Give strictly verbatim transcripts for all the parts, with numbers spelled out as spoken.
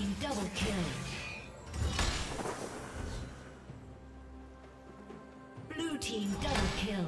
team double kill. Blue team double kill.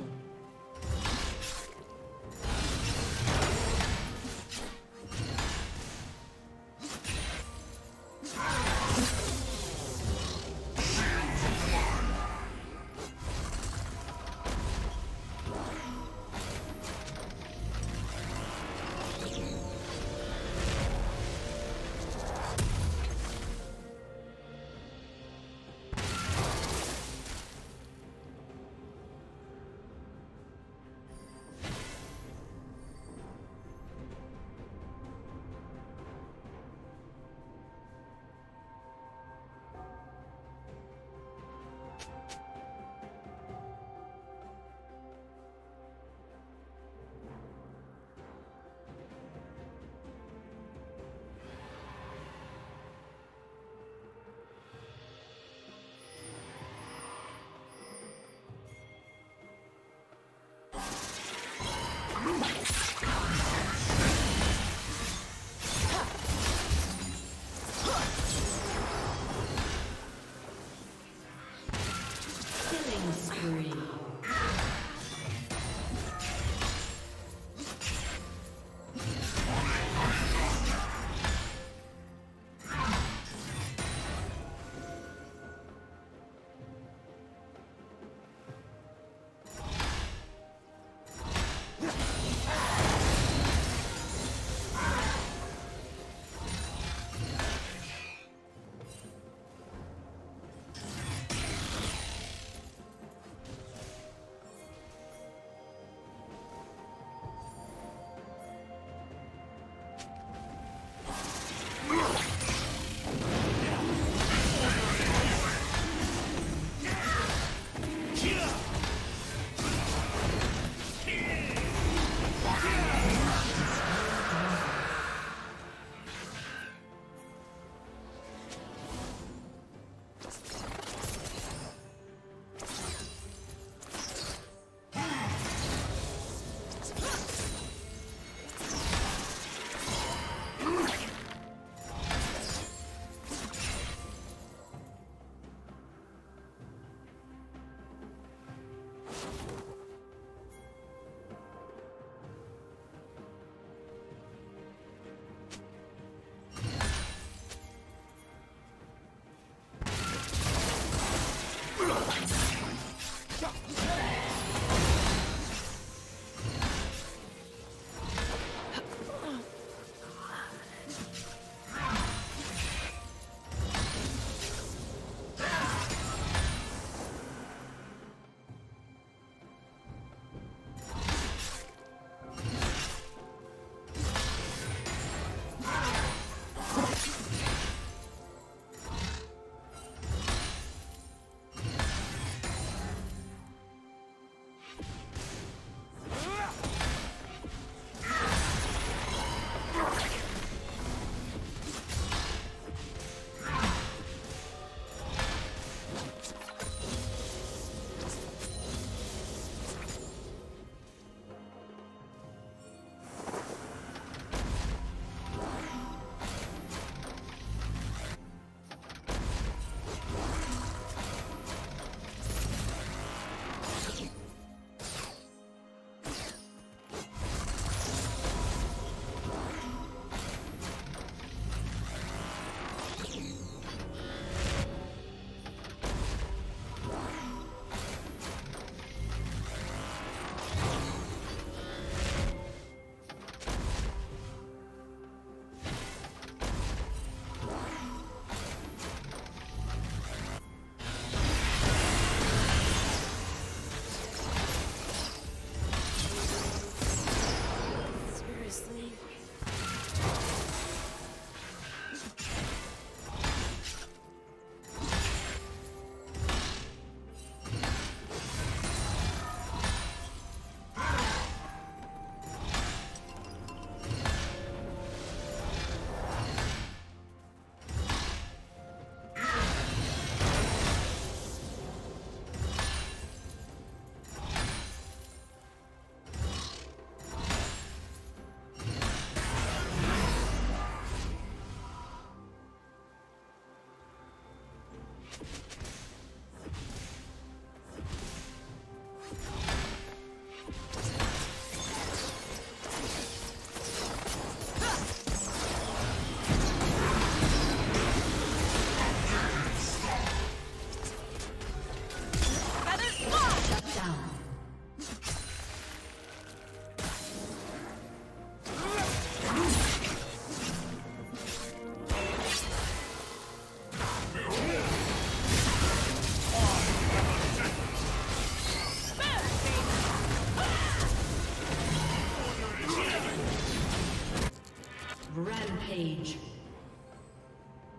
Rampage.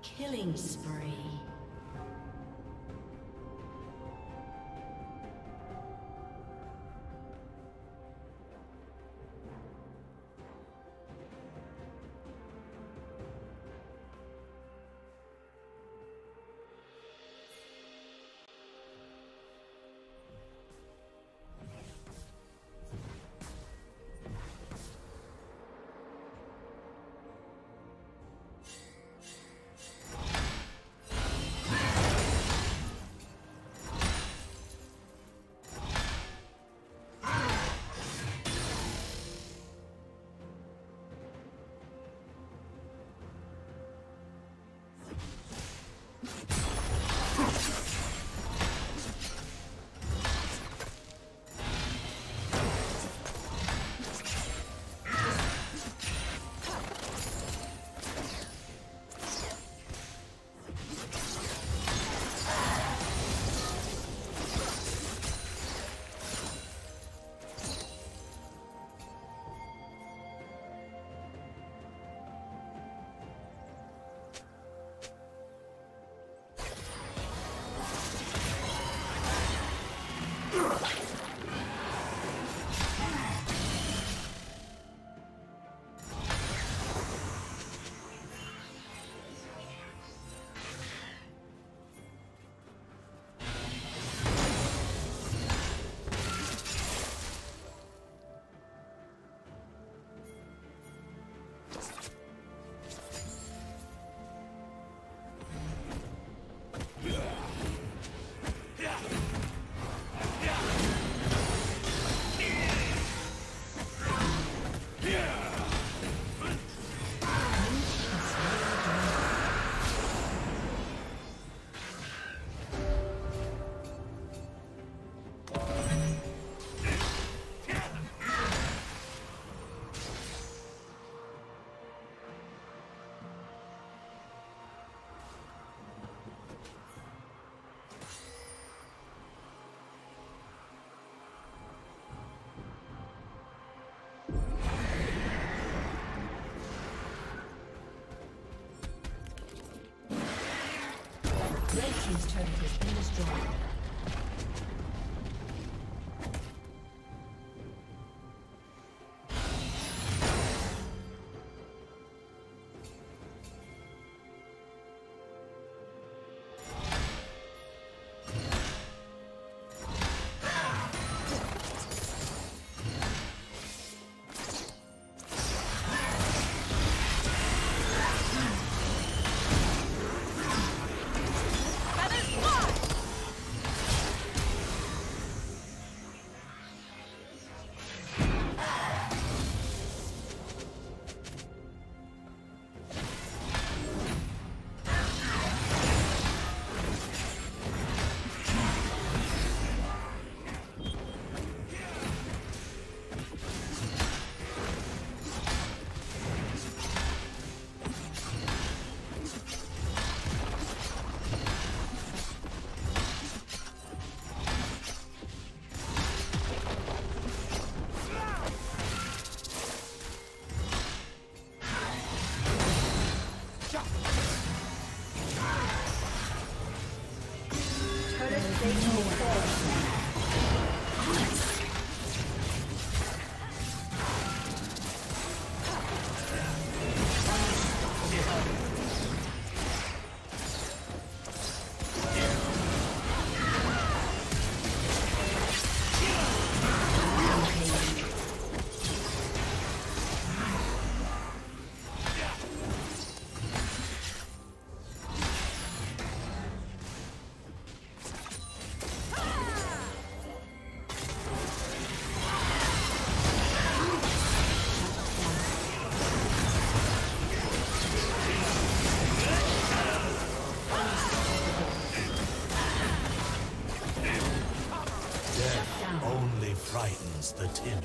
Killing spree. His turret has been destroyed. Frightens the timid.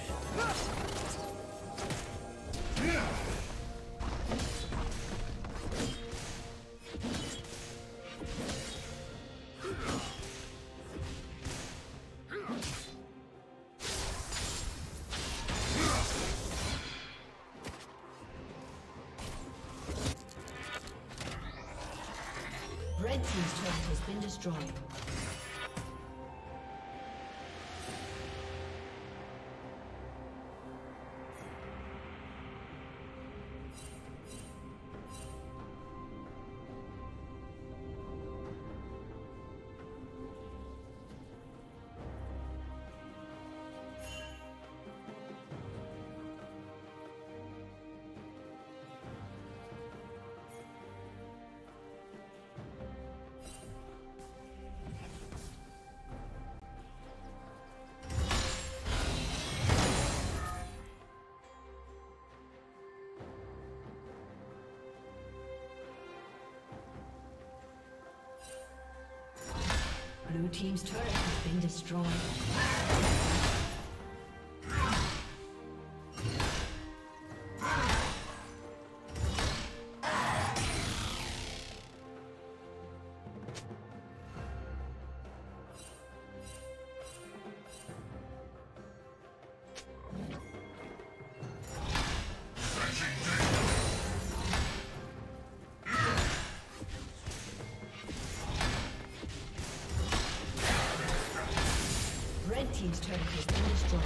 Red team's turret has been destroyed. Blue team's turret has been destroyed. Team's turret has been destroyed.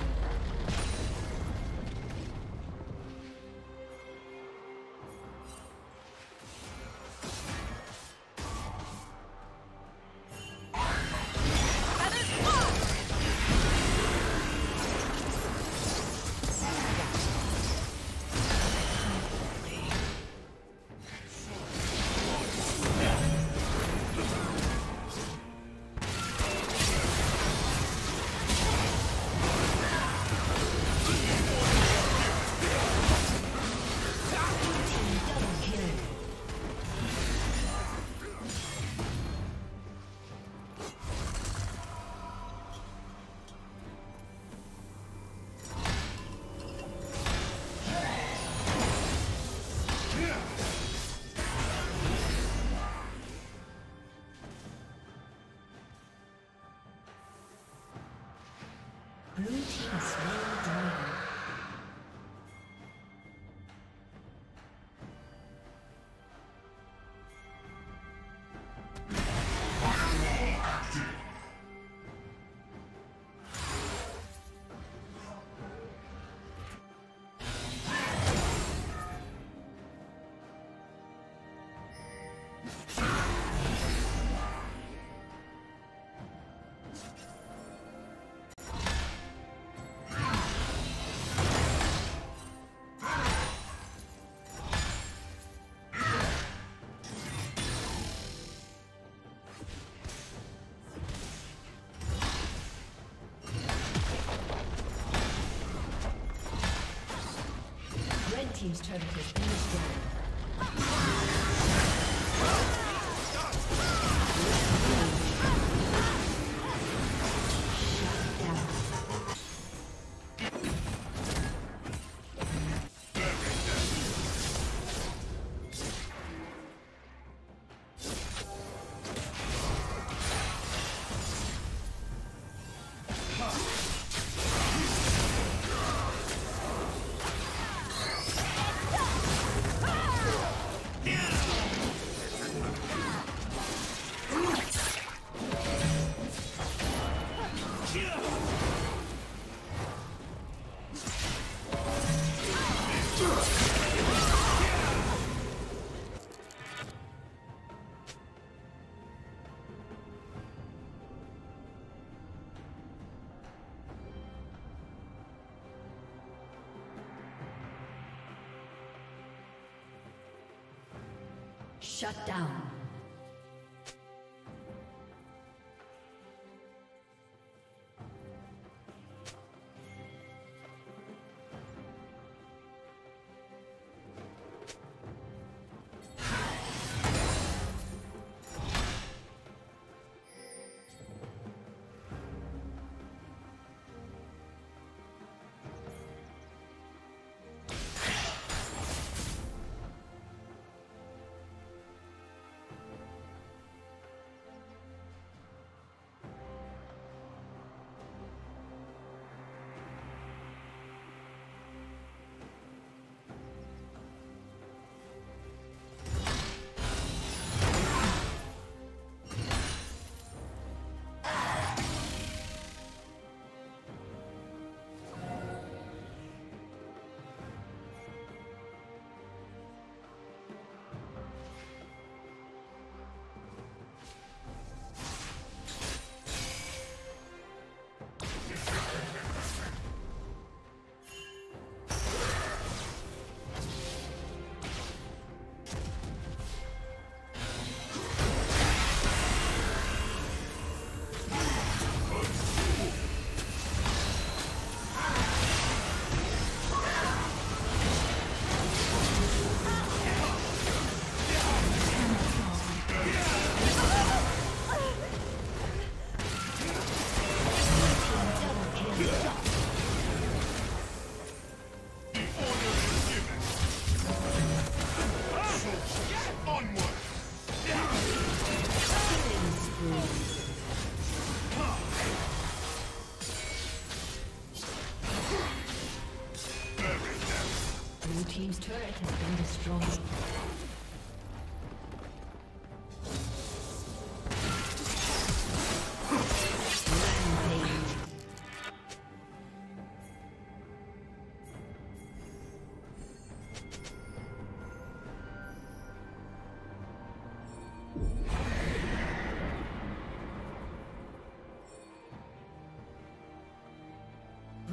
Team's turret has been destroyed. Shut down.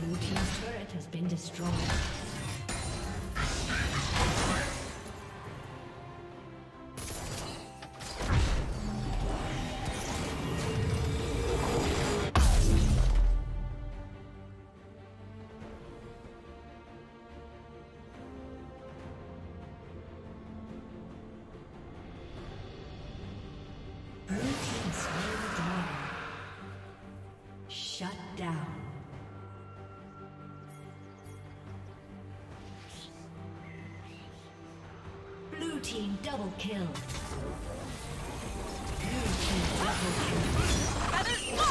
Blue team's turret has been destroyed. Blue team slowed down. Shut down. Team double kill. Blue team double kill.